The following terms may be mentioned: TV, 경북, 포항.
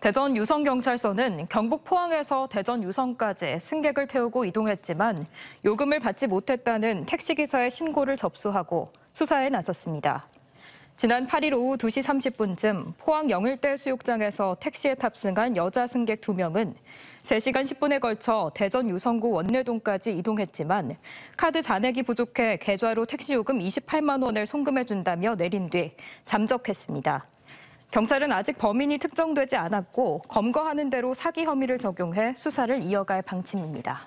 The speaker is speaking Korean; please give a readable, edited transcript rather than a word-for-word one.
대전 유성경찰서는 경북 포항에서 대전 유성까지 승객을 태우고 이동했지만 요금을 받지 못했다는 택시기사의 신고를 접수하고 수사에 나섰습니다. 지난 8일 오후 2시 30분쯤 포항 영일대 수욕장에서 택시에 탑승한 여자 승객 2명은 3시간 10분에 걸쳐 대전 유성구 원내동까지 이동했지만 카드 잔액이 부족해 계좌로 택시 요금 28만 원을 송금해준다며 내린 뒤 잠적했습니다. 경찰은 아직 범인이 특정되지 않았고 검거하는 대로 사기 혐의를 적용해 수사를 이어갈 방침입니다.